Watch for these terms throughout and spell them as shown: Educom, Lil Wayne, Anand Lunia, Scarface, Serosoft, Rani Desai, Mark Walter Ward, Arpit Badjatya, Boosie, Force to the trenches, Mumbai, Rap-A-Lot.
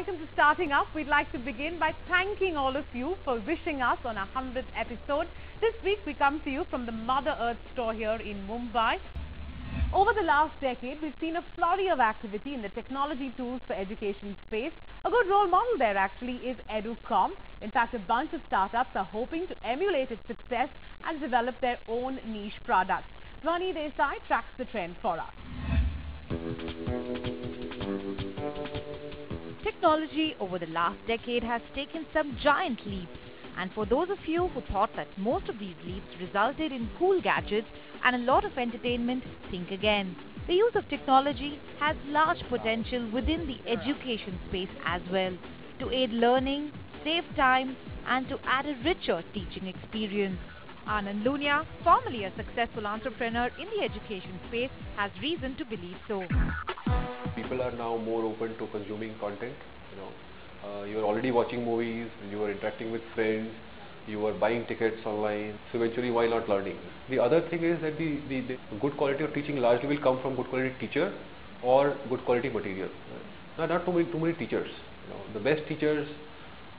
welcome to Starting Up. We'd like to begin by thanking all of you for wishing us on our 100th episode. This week we come to you from the Mother Earth store here in Mumbai. Over the last decade, we've seen a flurry of activity in the technology tools for education space. A good role model there actually is Educom. In fact, a bunch of startups are hoping to emulate its success and develop their own niche products. Rani Desai tracks the trend for us. Technology over the last decade has taken some giant leaps, and for those of you who thought that most of these leaps resulted in cool gadgets and a lot of entertainment, think again. The use of technology has large potential within the education space as well, to aid learning, save time and to add a richer teaching experience. Anand Lunia, formerly a successful entrepreneur in the education space, has reason to believe so. People are now more open to consuming content, you are already watching movies, you are interacting with friends, you are buying tickets online, so eventually why not learning? The other thing is that the good quality of teaching largely will come from good quality teacher or good quality material. Not too many teachers, the best teachers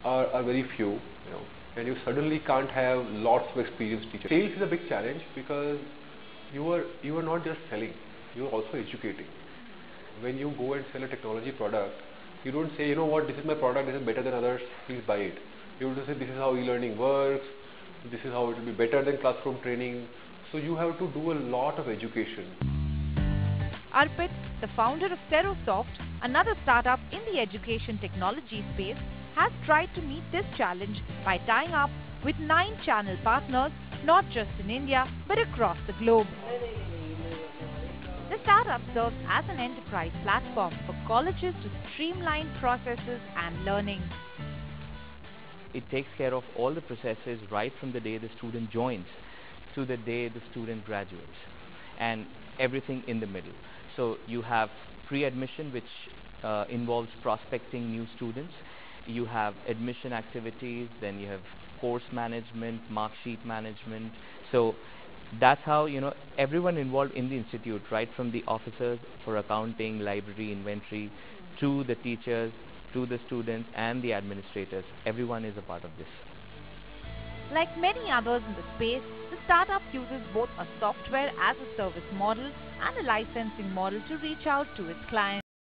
are very few, and you suddenly can't have lots of experienced teachers. Sales is a big challenge because you are not just selling, you are also educating. When you go and sell a technology product, you don't say, you know what, this is my product, this is better than others, please buy it. You just say, this is how e-learning works, this is how it will be better than classroom training. So you have to do a lot of education. Arpit, the founder of Serosoft, another startup in the education technology space, has tried to meet this challenge by tying up with 9 channel partners, not just in India, but across the globe. The startup serves as an enterprise platform for colleges to streamline processes and learning. It takes care of all the processes right from the day the student joins to the day the student graduates and everything in the middle. So you have pre-admission, which involves prospecting new students. You have admission activities, then you have course management, mark sheet management. So that's how everyone involved in the institute, right from the officers for accounting, library, inventory, to the teachers, to the students and the administrators, everyone is a part of this. Like many others in the space, the startup uses both a software as a service model and a licensing model to reach out to its clients.